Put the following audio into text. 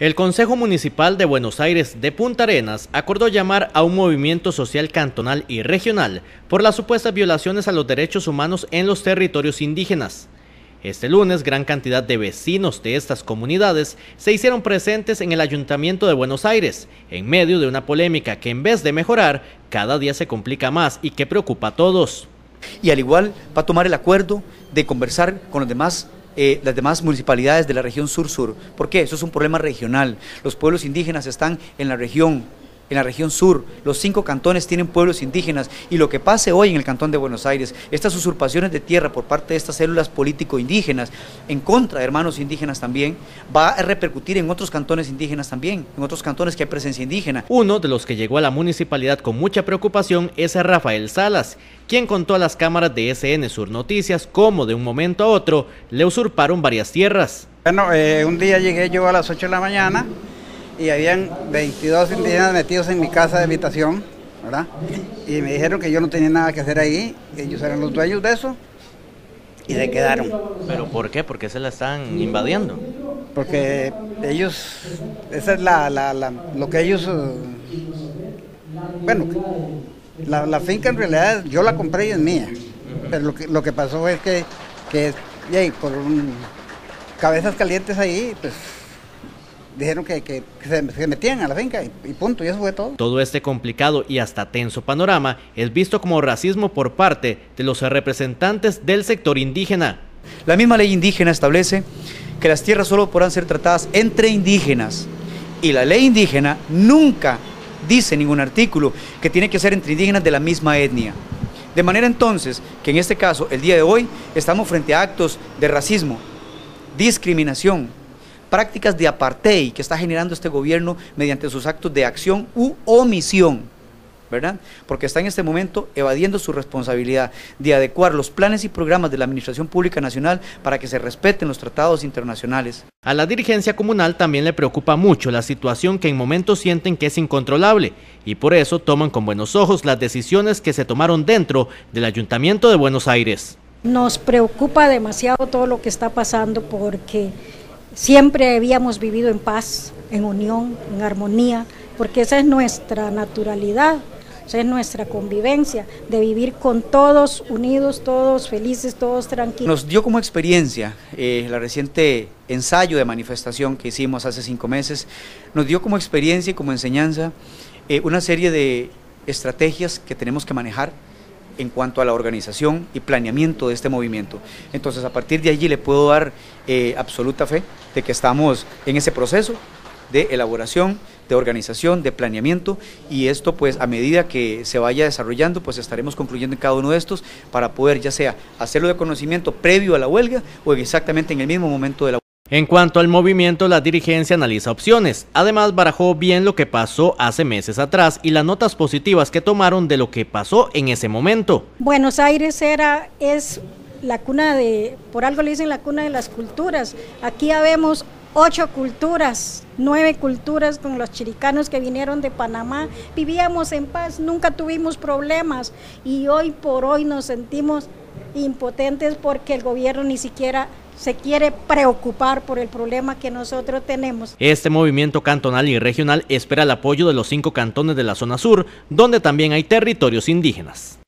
El Consejo Municipal de Buenos Aires de Puntarenas acordó llamar a un movimiento social cantonal y regional por las supuestas violaciones a los derechos humanos en los territorios indígenas. Este lunes, gran cantidad de vecinos de estas comunidades se hicieron presentes en el Ayuntamiento de Buenos Aires, en medio de una polémica que en vez de mejorar, cada día se complica más y que preocupa a todos. Y al igual va a tomar el acuerdo de conversar con las demás municipalidades de la región sur-sur. ¿Por qué? Eso es un problema regional. Los pueblos indígenas están en la región sur, los 5 cantones tienen pueblos indígenas, y lo que pase hoy en el Cantón de Buenos Aires, estas usurpaciones de tierra por parte de estas células político-indígenas, en contra de hermanos indígenas también, va a repercutir en otros cantones indígenas también, en otros cantones que hay presencia indígena. Uno de los que llegó a la municipalidad con mucha preocupación es Rafael Salas, quien contó a las cámaras de SN Sur Noticias cómo de un momento a otro le usurparon varias tierras. Bueno, un día llegué yo a las 8 de la mañana, y habían 22 indígenas metidos en mi casa de habitación, ¿verdad? Y me dijeron que yo no tenía nada que hacer ahí, que ellos eran los dueños de eso, y se quedaron. ¿Pero por qué? ¿Por qué se la están invadiendo? Porque ellos, esa es lo que ellos, bueno, la finca en realidad yo la compré y es mía, pero lo que pasó es que por cabezas calientes ahí, pues, dijeron que se metían a la finca y punto, y eso fue todo. Todo este complicado y hasta tenso panorama es visto como racismo por parte de los representantes del sector indígena. La misma ley indígena establece que las tierras solo podrán ser tratadas entre indígenas, y la ley indígena nunca dice en ningún artículo que tiene que ser entre indígenas de la misma etnia. De manera entonces que en este caso, el día de hoy, estamos frente a actos de racismo, discriminación, prácticas de apartheid que está generando este gobierno mediante sus actos de acción u omisión, ¿verdad? Porque está en este momento evadiendo su responsabilidad de adecuar los planes y programas de la Administración Pública Nacional para que se respeten los tratados internacionales. A la dirigencia comunal también le preocupa mucho la situación que en momentos sienten que es incontrolable, y por eso toman con buenos ojos las decisiones que se tomaron dentro del Ayuntamiento de Buenos Aires. Nos preocupa demasiado todo lo que está pasando, porque siempre habíamos vivido en paz, en unión, en armonía, porque esa es nuestra naturalidad, esa es nuestra convivencia, de vivir con todos unidos, todos felices, todos tranquilos. Nos dio como experiencia la reciente ensayo de manifestación que hicimos hace 5 meses, nos dio como experiencia y como enseñanza una serie de estrategias que tenemos que manejar en cuanto a la organización y planeamiento de este movimiento. Entonces, a partir de allí le puedo dar absoluta fe de que estamos en ese proceso de elaboración, de organización, de planeamiento, y esto pues a medida que se vaya desarrollando pues estaremos concluyendo en cada uno de estos para poder ya sea hacerlo de conocimiento previo a la huelga o exactamente en el mismo momento de la huelga. En cuanto al movimiento, la dirigencia analiza opciones. Además, barajó bien lo que pasó hace meses atrás y las notas positivas que tomaron de lo que pasó en ese momento. Buenos Aires es la cuna de, por algo le dicen la cuna de las culturas. Aquí habemos 8 culturas, 9 culturas con los chiricanos que vinieron de Panamá. Vivíamos en paz, nunca tuvimos problemas, y hoy por hoy nos sentimos impotentes porque el gobierno ni siquiera se quiere preocupar por el problema que nosotros tenemos. Este movimiento cantonal y regional espera el apoyo de los 5 cantones de la zona sur, donde también hay territorios indígenas.